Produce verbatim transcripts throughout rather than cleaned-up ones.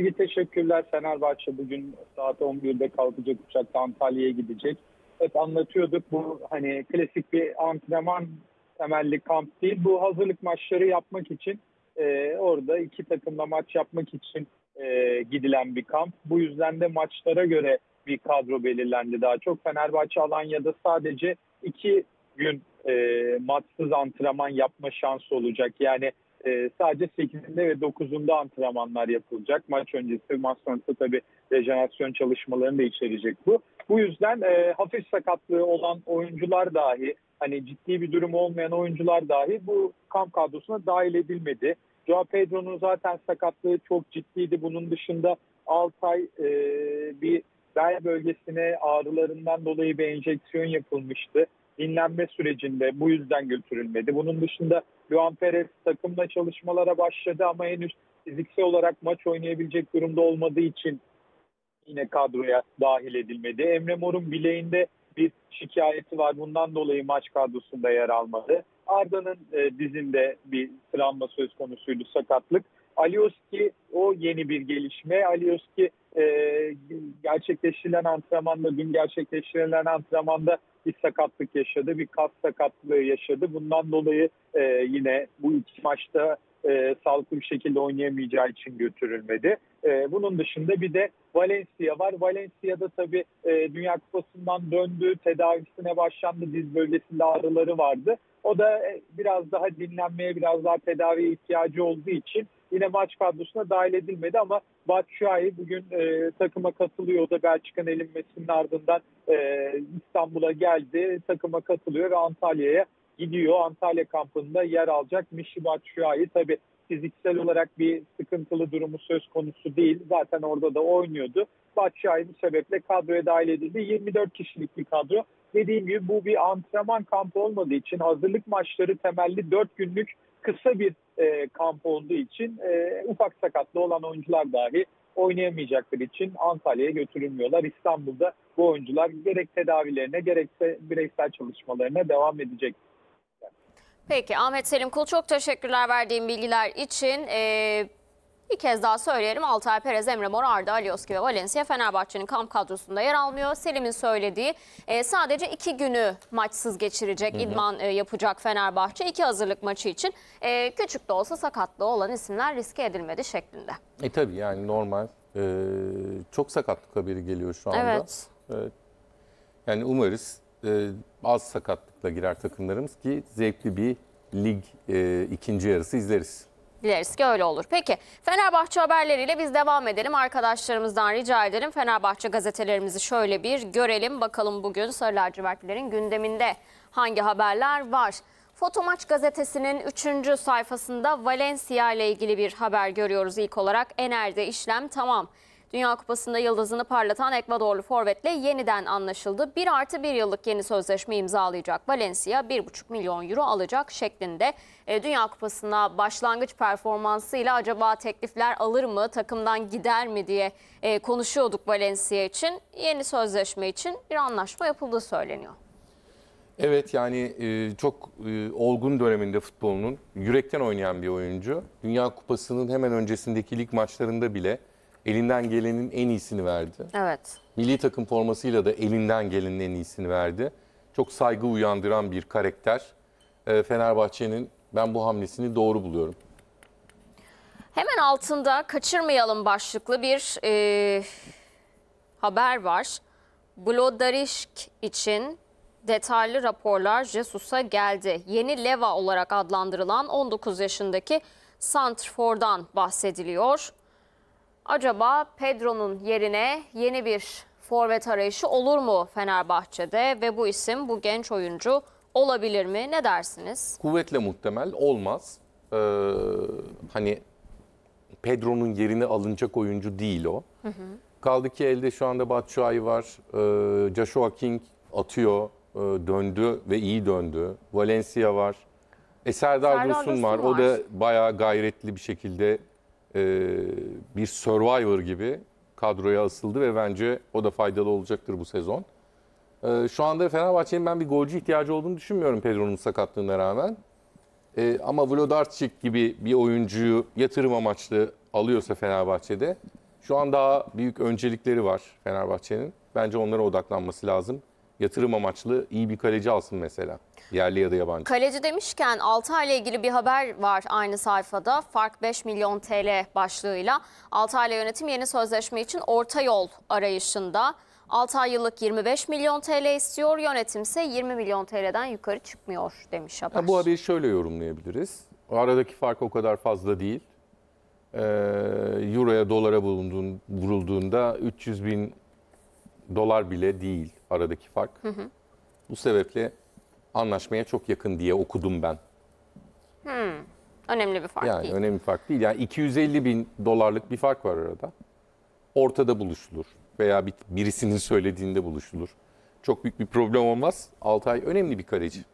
çizgi teşekkürler. Fenerbahçe bugün saat on birde kalkacak uçakta Antalya'ya gidecek. Hep anlatıyorduk, bu hani klasik bir antrenman temelli kamp değil. Bu hazırlık maçları yapmak için e, orada iki takımla maç yapmak için e, gidilen bir kamp. Bu yüzden de maçlara göre bir kadro belirlendi daha çok. Fenerbahçe Alanya'da sadece iki gün e, maçsız antrenman yapma şansı olacak. Yani e, sadece sekizinde ve dokuzunda antrenmanlar yapılacak. Maç öncesi, maç sonrası tabii rejenerasyon çalışmalarını da içerecek bu. Bu yüzden e, hafif sakatlığı olan oyuncular dahi, hani ciddi bir durum olmayan oyuncular dahi bu kamp kadrosuna dahil edilmedi. Joao Pedro'nun zaten sakatlığı çok ciddiydi. Bunun dışında Altay e, bir bel bölgesine ağrılarından dolayı bir enjeksiyon yapılmıştı. Dinlenme sürecinde bu yüzden götürülmedi. Bunun dışında Juan Perez takımla çalışmalara başladı ama henüz fiziksel olarak maç oynayabilecek durumda olmadığı için yine kadroya dahil edilmedi. Emre Mor'un bileğinde bir şikayeti var. Bundan dolayı maç kadrosunda yer almadı. Arda'nın e, dizinde bir travma söz konusuydu, sakatlık. Alioski, o yeni bir gelişme. Alioski e, gerçekleştirilen antrenmanda, dün gerçekleştirilen antrenmanda bir sakatlık yaşadı. Bir kas sakatlığı yaşadı. Bundan dolayı e, yine bu iki maçta e, sağlıklı bir şekilde oynayamayacağı için götürülmedi. E, bunun dışında bir de Valencia var. Valencia'da tabii e, Dünya Kupası'ndan döndü. Tedavisine başlandı. Diz bölgesinde ağrıları vardı. O da e, biraz daha dinlenmeye, biraz daha tedaviye ihtiyacı olduğu için yine maç kadrosuna dahil edilmedi ama Batshuayi bugün e, takıma katılıyor. O da Belçika'nın elinmesinin ardından e, İstanbul'a geldi. Takıma katılıyor ve Antalya'ya gidiyor. Antalya kampında yer alacak Michy Batshuayi. Tabii fiziksel olarak bir sıkıntılı durumu söz konusu değil. Zaten orada da oynuyordu. Batshuayi bu sebeple kadroya dahil edildi. yirmi dört kişilik bir kadro. Dediğim gibi bu bir antrenman kampı olmadığı için, hazırlık maçları temelli dört günlük kısa bir e, kamp olduğu için e, ufak sakatlı olan oyuncular dahi oynayamayacakları için Antalya'ya götürülmüyorlar. İstanbul'da bu oyuncular gerek tedavilerine gerekse bireysel çalışmalarına devam edecek. Peki Ahmet Selim Kul, çok teşekkürler verdiğim bilgiler için. Ee, bir kez daha söyleyelim, Altay, Perez, Emre Mor, Arda, Alioski ve Valencia Fenerbahçe'nin kamp kadrosunda yer almıyor. Selim'in söylediği e, sadece iki günü maçsız geçirecek, hı hı. idman e, yapacak Fenerbahçe. İki hazırlık maçı için e, küçük de olsa sakatlığı olan isimler riske edilmedi şeklinde. E tabii yani normal. E, çok sakatlık haberi geliyor şu anda. Evet. E, yani umarız e, az sakatlıkla girer takımlarımız ki zevkli bir lig e, ikinci yarısı izleriz. Dileriz ki öyle olur. Peki Fenerbahçe haberleriyle biz devam edelim. Arkadaşlarımızdan rica edelim. Fenerbahçe gazetelerimizi şöyle bir görelim. Bakalım bugün Sarı Lacivertlilerin gündeminde hangi haberler var? Fotomaç gazetesinin üçüncü sayfasında Valencia ile ilgili bir haber görüyoruz ilk olarak. Ener'de işlem tamam. Dünya Kupası'nda yıldızını parlatan Ekvadorlu forvetle yeniden anlaşıldı. bir artı bir yıllık yeni sözleşme imzalayacak Valencia, bir buçuk milyon euro alacak şeklinde. E, Dünya Kupası'na başlangıç performansıyla acaba teklifler alır mı, takımdan gider mi diye e, konuşuyorduk Valencia için. Yeni sözleşme için bir anlaşma yapıldığı söyleniyor. Evet, yani e, çok e, olgun döneminde futbolunun, yürekten oynayan bir oyuncu. Dünya Kupası'nın hemen öncesindeki lig maçlarında bile elinden gelenin en iyisini verdi. Evet. Milli takım formasıyla da elinden gelenin en iyisini verdi. Çok saygı uyandıran bir karakter. Fenerbahçe'nin ben bu hamlesini doğru buluyorum. Hemen altında kaçırmayalım başlıklı bir e, haber var. Blodarishk için detaylı raporlar Jesus'a geldi. Yeni Leva olarak adlandırılan on dokuz yaşındaki santrfordan bahsediliyor. Acaba Pedro'nun yerine yeni bir forvet arayışı olur mu Fenerbahçe'de ve bu isim, bu genç oyuncu olabilir mi? Ne dersiniz? Kuvvetle muhtemel olmaz. Ee, hani Pedro'nun yerine alınacak oyuncu değil o. Hı hı. Kaldı ki elde şu anda Batshuayi var. Ee, Joshua King atıyor, ee, döndü ve iyi döndü. Valencia var. E, Serdar Aydın var. var. O da bayağı gayretli bir şekilde Ee, bir Survivor gibi kadroya asıldı ve bence o da faydalı olacaktır bu sezon. Ee, şu anda Fenerbahçe'nin ben bir golcü ihtiyacı olduğunu düşünmüyorum Pedro'nun sakatlığına rağmen. Ee, ama Vlodarczyk gibi bir oyuncuyu yatırım amaçlı alıyorsa Fenerbahçe'de Şu an daha büyük öncelikleri var Fenerbahçe'nin. Bence onlara odaklanması lazım. Yatırım amaçlı iyi bir kaleci alsın mesela. Yerli ya da yabancı. Kaleci demişken Altay'la ilgili bir haber var aynı sayfada. Fark beş milyon T L başlığıyla. Altay'la yönetim yeni sözleşme için orta yol arayışında. Altay yıllık yirmi beş milyon T L istiyor. Yönetimse yirmi milyon T L'den yukarı çıkmıyor demiş haber. Yani bu haberi şöyle yorumlayabiliriz. Aradaki fark o kadar fazla değil. Ee, Euro'ya dolara bulunduğun, vurulduğunda üç yüz bin dolar bile değil aradaki fark. Hı hı. Bu sebeple anlaşmaya çok yakın diye okudum ben. Hı. Önemli bir fark yani değil. Yani önemli bir fark değil. Yani iki yüz elli bin dolarlık bir fark var arada. Ortada buluşulur veya birisinin söylediğinde buluşulur. Çok büyük bir problem olmaz. Altay önemli bir kaleci.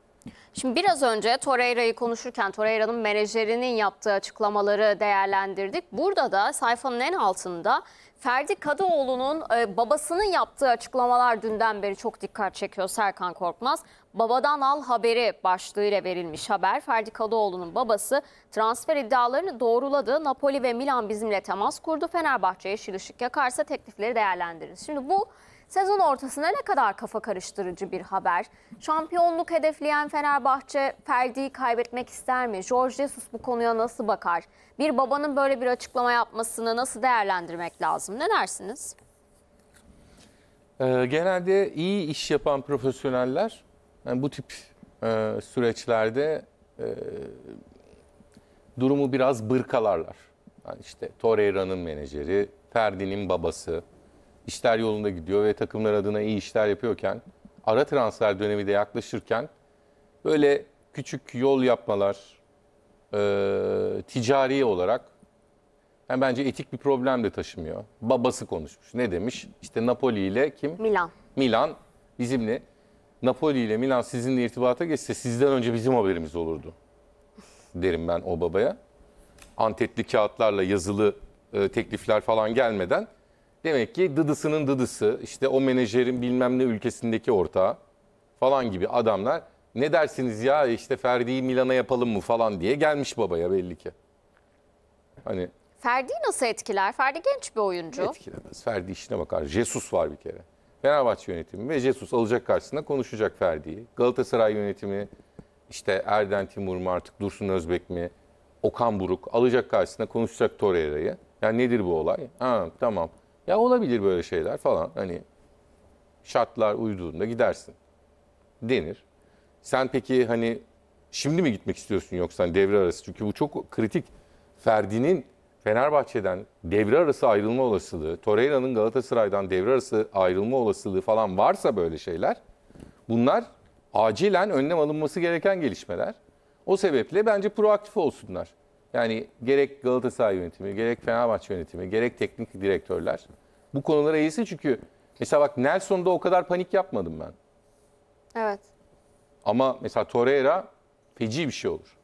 Şimdi biraz önce Toreira'yı konuşurken Toreira'nın menajerinin yaptığı açıklamaları değerlendirdik. Burada da sayfanın en altında Ferdi Kadıoğlu'nun babasının yaptığı açıklamalar dünden beri çok dikkat çekiyor Serkan Korkmaz. Babadan al haberi başlığıyla verilmiş haber. Ferdi Kadıoğlu'nun babası transfer iddialarını doğruladı. Napoli ve Milan bizimle temas kurdu. Fenerbahçe yeşil ışık yakarsa teklifleri değerlendiririz. Şimdi bu sezon ortasına ne kadar kafa karıştırıcı bir haber. Şampiyonluk hedefleyen Fenerbahçe Ferdi'yi kaybetmek ister mi? Jorge Jesus bu konuya nasıl bakar? Bir babanın böyle bir açıklama yapmasını nasıl değerlendirmek lazım? Ne dersiniz? Ee, genelde iyi iş yapan profesyoneller yani bu tip e, süreçlerde e, durumu biraz bırkalarlar. Yani işte Toreira'nın menajeri, Ferdi'nin babası. İşler yolunda gidiyor ve takımlar adına iyi işler yapıyorken, ara transfer dönemi de yaklaşırken böyle küçük yol yapmalar e, ticari olarak yani bence etik bir problem de taşımıyor. Babası konuşmuş. Ne demiş? İşte Napoli ile kim? Milan. Milan bizimle. Napoli ile Milan sizinle irtibata geçse sizden önce bizim haberimiz olurdu derim ben o babaya. Antetli kağıtlarla yazılı e, teklifler falan gelmeden. Demek ki dıdısının dıdısı, işte o menajerin bilmem ne ülkesindeki ortağı falan gibi adamlar ne dersiniz ya işte Ferdi'yi Milan'a yapalım mı falan diye gelmiş babaya belli ki. Hani Ferdi'yi nasıl etkiler? Ferdi genç bir oyuncu. Etkilemez. Ferdi işine bakar. Jesus var bir kere. Fenerbahçe yönetimi ve Jesus alacak karşısında konuşacak Ferdi'yi. Galatasaray yönetimi işte Erden Timur mu artık Dursun Özbek mi Okan Buruk alacak karşısında konuşacak Toreira'yı. Yani nedir bu olay? Ha tamam. Ya olabilir böyle şeyler falan. Hani şartlar uyduğunda gidersin denir. Sen peki hani şimdi mi gitmek istiyorsun yoksa hani devre arası? Çünkü bu çok kritik. Ferdi'nin Fenerbahçe'den devre arası ayrılma olasılığı, Toreira'nın Galatasaray'dan devre arası ayrılma olasılığı falan varsa böyle şeyler. Bunlar acilen önlem alınması gereken gelişmeler. O sebeple bence proaktif olsunlar. Yani gerek Galatasaray yönetimi, gerek Fenerbahçe yönetimi, gerek teknik direktörler bu konulara iyisi. Çünkü mesela bak Nelson'da o kadar panik yapmadım ben. Evet. Ama mesela Torreira feci bir şey olur.